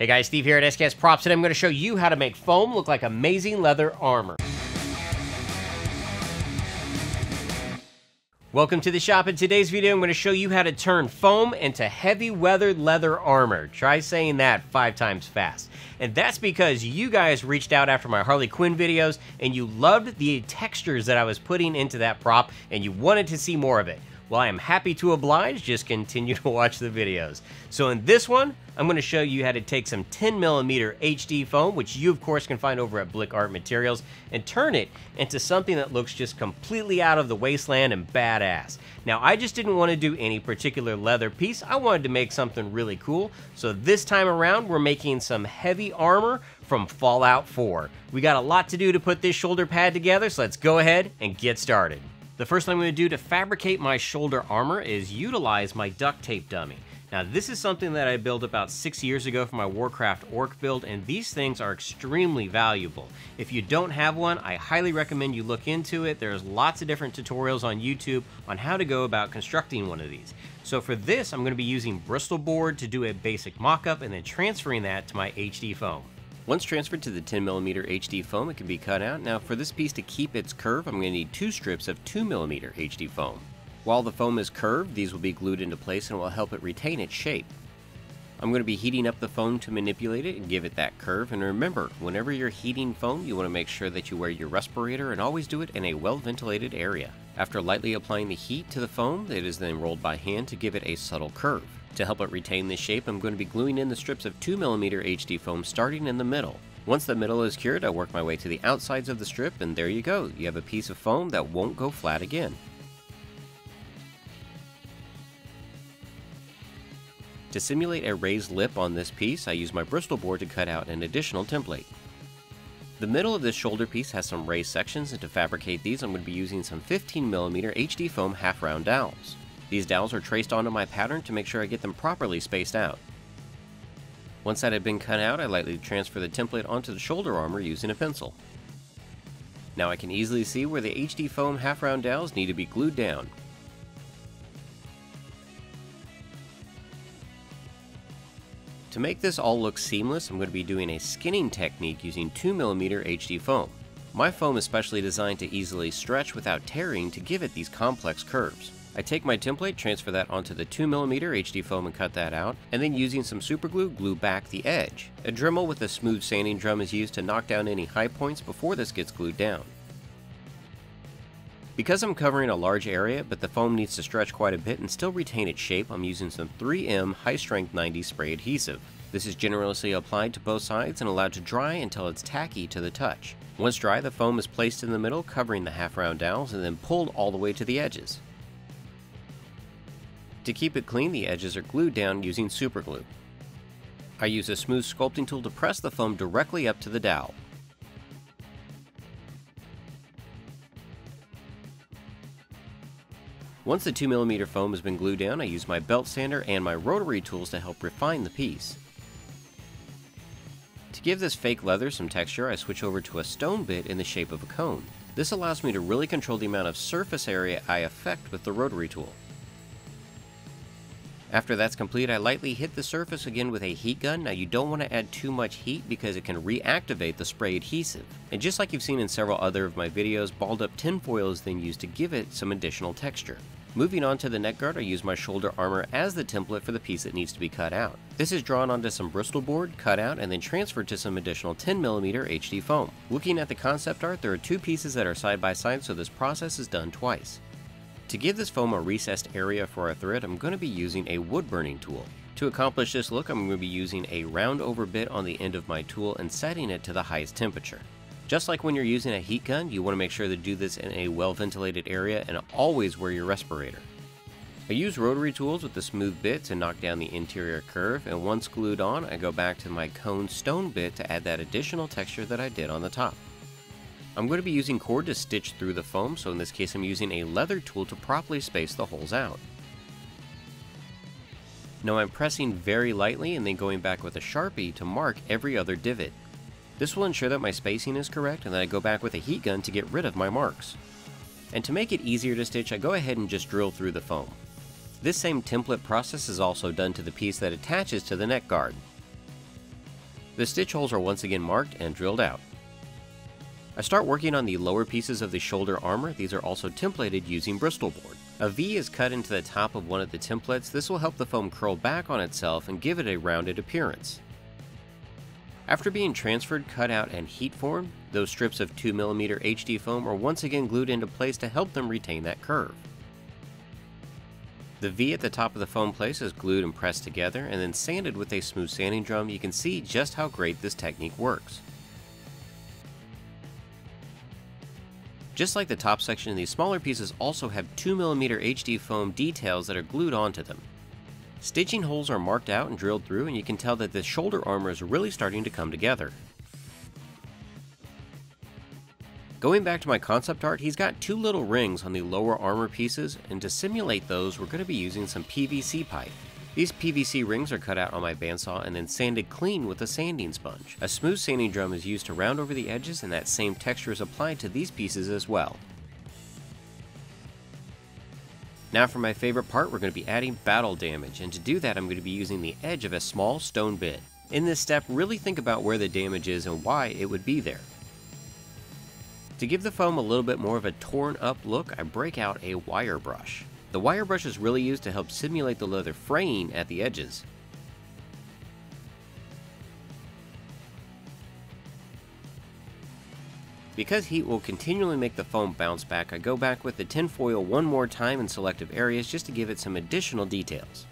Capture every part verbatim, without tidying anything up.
Hey guys, Steve here at S K S Props, and I'm going to show you how to make foam look like amazing leather armor. Welcome to the shop. In today's video, I'm going to show you how to turn foam into heavy weathered leather armor. Try saying that five times fast. And that's because you guys reached out after my Harley Quinn videos, and you loved the textures that I was putting into that prop, and you wanted to see more of it. Well, I am happy to oblige, just continue to watch the videos. So in this one, I'm gonna show you how to take some ten millimeter H D foam, which you of course can find over at Blick Art Materials, and turn it into something that looks just completely out of the wasteland and badass. Now, I just didn't wanna do any particular leather piece. I wanted to make something really cool. So this time around, we're making some heavy armor from Fallout four. We got a lot to do to put this shoulder pad together, so let's go ahead and get started. The first thing I'm gonna do to fabricate my shoulder armor is utilize my duct tape dummy. Now, this is something that I built about six years ago for my Warcraft Orc build, and these things are extremely valuable. If you don't have one, I highly recommend you look into it. There's lots of different tutorials on YouTube on how to go about constructing one of these. So for this, I'm gonna be using Bristol board to do a basic mock-up and then transferring that to my H D foam. Once transferred to the ten millimeter H D foam, it can be cut out. Now, for this piece to keep its curve, I'm going to need two strips of two millimeter H D foam. While the foam is curved, these will be glued into place and will help it retain its shape. I'm going to be heating up the foam to manipulate it and give it that curve. And remember, whenever you're heating foam, you want to make sure that you wear your respirator and always do it in a well-ventilated area. After lightly applying the heat to the foam, it is then rolled by hand to give it a subtle curve. To help it retain this shape, I'm going to be gluing in the strips of two millimeter H D foam starting in the middle. Once the middle is cured, I work my way to the outsides of the strip, and there you go. You have a piece of foam that won't go flat again. To simulate a raised lip on this piece, I use my Bristol board to cut out an additional template. The middle of this shoulder piece has some raised sections, and to fabricate these, I'm going to be using some fifteen millimeter H D foam half-round dowels. These dowels are traced onto my pattern to make sure I get them properly spaced out. Once that had been cut out, I lightly transfer the template onto the shoulder armor using a pencil. Now I can easily see where the H D foam half-round dowels need to be glued down. To make this all look seamless, I'm going to be doing a skinning technique using two millimeter H D foam. My foam is specially designed to easily stretch without tearing to give it these complex curves. I take my template, transfer that onto the two millimeter H D foam and cut that out, and then using some super glue, glue back the edge. A Dremel with a smooth sanding drum is used to knock down any high points before this gets glued down. Because I'm covering a large area, but the foam needs to stretch quite a bit and still retain its shape, I'm using some three M High Strength ninety Spray Adhesive. This is generously applied to both sides and allowed to dry until it's tacky to the touch. Once dry, the foam is placed in the middle, covering the half-round dowels, and then pulled all the way to the edges. To keep it clean, the edges are glued down using super glue. I use a smooth sculpting tool to press the foam directly up to the dowel. Once the two millimeter foam has been glued down, I use my belt sander and my rotary tools to help refine the piece. To give this fake leather some texture, I switch over to a stone bit in the shape of a cone. This allows me to really control the amount of surface area I affect with the rotary tool. After that's complete, I lightly hit the surface again with a heat gun. Now, you don't want to add too much heat because it can reactivate the spray adhesive. And just like you've seen in several other of my videos, balled up tinfoil is then used to give it some additional texture. Moving on to the neck guard, I use my shoulder armor as the template for the piece that needs to be cut out. This is drawn onto some Bristol board, cut out, and then transferred to some additional ten millimeter H D foam. Looking at the concept art, there are two pieces that are side by side, so this process is done twice. To give this foam a recessed area for our thread, I'm going to be using a wood burning tool. To accomplish this look, I'm going to be using a round over bit on the end of my tool and setting it to the highest temperature. Just like when you're using a heat gun, you want to make sure to do this in a well-ventilated area and always wear your respirator. I use rotary tools with the smooth bit to knock down the interior curve, and once glued on, I go back to my cone stone bit to add that additional texture that I did on the top. I'm going to be using cord to stitch through the foam, so in this case I'm using a leather tool to properly space the holes out. Now I'm pressing very lightly and then going back with a Sharpie to mark every other divot. This will ensure that my spacing is correct, and then I go back with a heat gun to get rid of my marks. And to make it easier to stitch, I go ahead and just drill through the foam. This same template process is also done to the piece that attaches to the neck guard. The stitch holes are once again marked and drilled out. I start working on the lower pieces of the shoulder armor. These are also templated using Bristol board. A V is cut into the top of one of the templates. This will help the foam curl back on itself and give it a rounded appearance. After being transferred, cut out, and heat formed, those strips of two millimeter H D foam are once again glued into place to help them retain that curve. The V at the top of the foam place is glued and pressed together and then sanded with a smooth sanding drum. You can see just how great this technique works. Just like the top section, these smaller pieces also have two millimeter H D foam details that are glued onto them. Stitching holes are marked out and drilled through, and you can tell that the shoulder armor is really starting to come together. Going back to my concept art, he's got two little rings on the lower armor pieces, and to simulate those, we're going to be using some P V C pipe. These P V C rings are cut out on my bandsaw and then sanded clean with a sanding sponge. A smooth sanding drum is used to round over the edges, and that same texture is applied to these pieces as well. Now for my favorite part, we're going to be adding battle damage, and to do that I'm going to be using the edge of a small stone bit. In this step, really think about where the damage is and why it would be there. To give the foam a little bit more of a torn up look, I break out a wire brush. The wire brush is really used to help simulate the leather fraying at the edges. Because heat will continually make the foam bounce back, I go back with the tinfoil one more time in selective areas just to give it some additional details.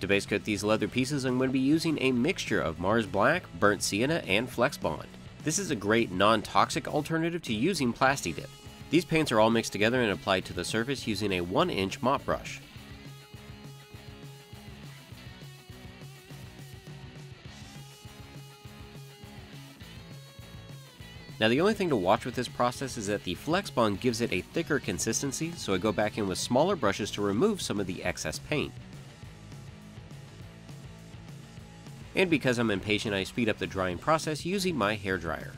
To base coat these leather pieces, I'm going to be using a mixture of Mars Black, Burnt Sienna, and Flex Bond. This is a great non-toxic alternative to using Plasti-Dip. These paints are all mixed together and applied to the surface using a one inch mop brush. Now the only thing to watch with this process is that the Flex Bond gives it a thicker consistency, so I go back in with smaller brushes to remove some of the excess paint. And because I'm impatient, I speed up the drying process using my hairdryer.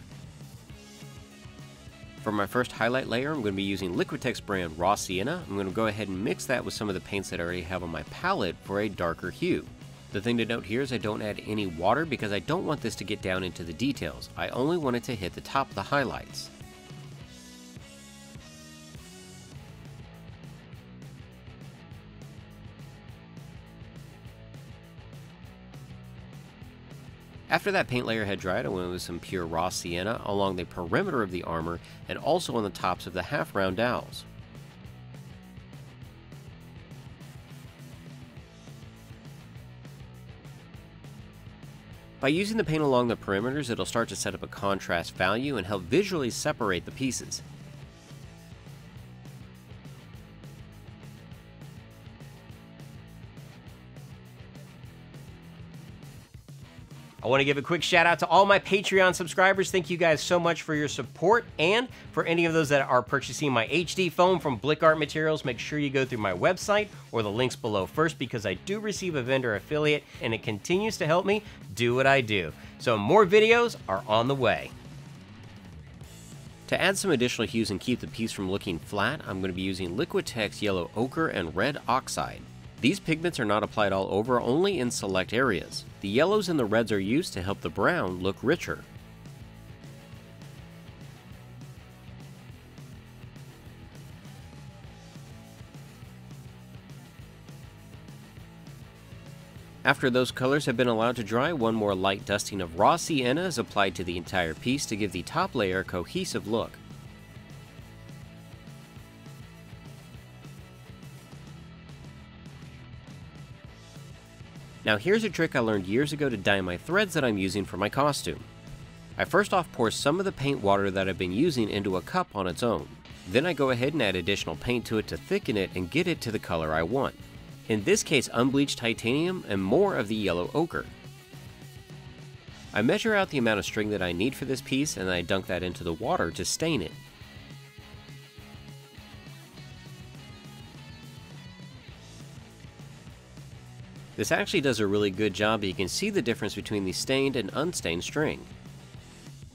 For my first highlight layer, I'm going to be using Liquitex brand Raw Sienna. I'm going to go ahead and mix that with some of the paints that I already have on my palette for a darker hue. The thing to note here is I don't add any water because I don't want this to get down into the details. I only want it to hit the top of the highlights. After that paint layer had dried, I went with some pure Raw Sienna along the perimeter of the armor and also on the tops of the half-round dowels. By using the paint along the perimeters, it'll start to set up a contrast value and help visually separate the pieces. I want to give a quick shout out to all my Patreon subscribers. Thank you guys so much for your support, and for any of those that are purchasing my H D foam from Blick Art Materials, make sure you go through my website or the links below first, because I do receive a vendor affiliate and it continues to help me do what I do. So more videos are on the way. To add some additional hues and keep the piece from looking flat, I'm going to be using Liquitex Yellow Ochre and Red Oxide. These pigments are not applied all over, only in select areas. The yellows and the reds are used to help the brown look richer. After those colors have been allowed to dry, one more light dusting of Raw Sienna is applied to the entire piece to give the top layer a cohesive look. Now here's a trick I learned years ago to dye my threads that I'm using for my costume. I first off pour some of the paint water that I've been using into a cup on its own. Then I go ahead and add additional paint to it to thicken it and get it to the color I want. In this case, unbleached titanium and more of the yellow ochre. I measure out the amount of string that I need for this piece, and I dunk that into the water to stain it. This actually does a really good job, but you can see the difference between the stained and unstained string.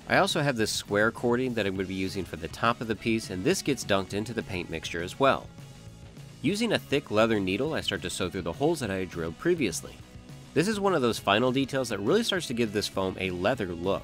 I also have this square cording that I'm going to be using for the top of the piece, and this gets dunked into the paint mixture as well. Using a thick leather needle, I start to sew through the holes that I had drilled previously. This is one of those final details that really starts to give this foam a leather look.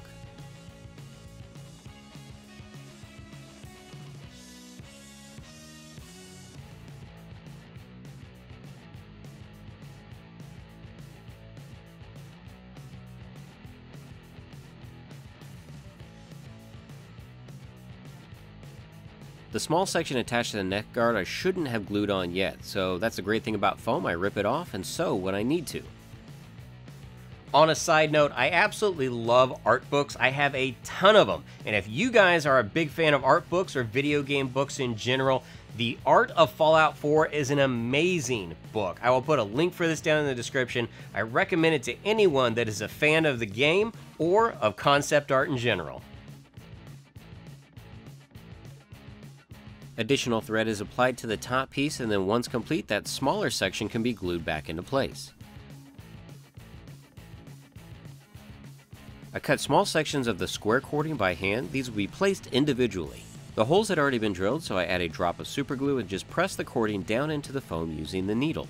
The small section attached to the neck guard I shouldn't have glued on yet, so that's the great thing about foam, I rip it off and sew when I need to. On a side note, I absolutely love art books. I have a ton of them, and if you guys are a big fan of art books or video game books in general, The Art of Fallout four is an amazing book. I will put a link for this down in the description. I recommend it to anyone that is a fan of the game or of concept art in general. Additional thread is applied to the top piece, and then once complete, that smaller section can be glued back into place. I cut small sections of the square cording by hand. These will be placed individually. The holes had already been drilled, so I add a drop of super glue and just press the cording down into the foam using the needle.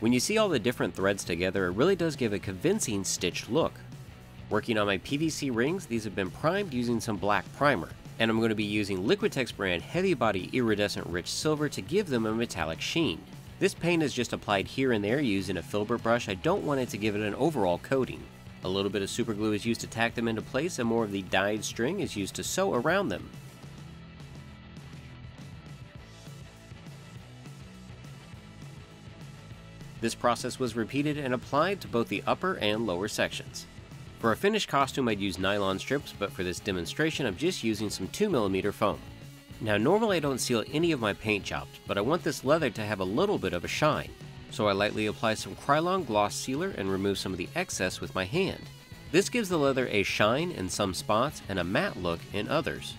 When you see all the different threads together, it really does give a convincing stitched look. Working on my P V C rings, these have been primed using some black primer, and I'm going to be using Liquitex brand heavy body iridescent rich silver to give them a metallic sheen. This paint is just applied here and there using a filbert brush. I don't want it to give it an overall coating. A little bit of super glue is used to tack them into place, and more of the dyed string is used to sew around them. This process was repeated and applied to both the upper and lower sections. For a finished costume, I'd use nylon strips, but for this demonstration, I'm just using some two millimeter foam. Now, normally I don't seal any of my paint jobs, but I want this leather to have a little bit of a shine. So I lightly apply some Krylon gloss sealer and remove some of the excess with my hand. This gives the leather a shine in some spots and a matte look in others.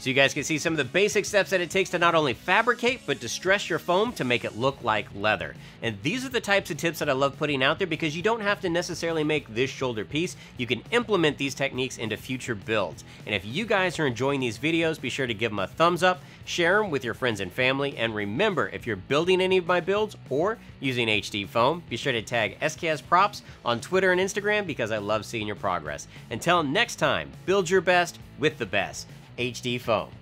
So you guys can see some of the basic steps that it takes to not only fabricate, but distress your foam to make it look like leather. And these are the types of tips that I love putting out there, because you don't have to necessarily make this shoulder piece. You can implement these techniques into future builds. And if you guys are enjoying these videos, be sure to give them a thumbs up, share them with your friends and family, and remember, if you're building any of my builds or using H D foam, be sure to tag S K S Props on Twitter and Instagram, because I love seeing your progress. Until next time, build your best with the best. H D foam.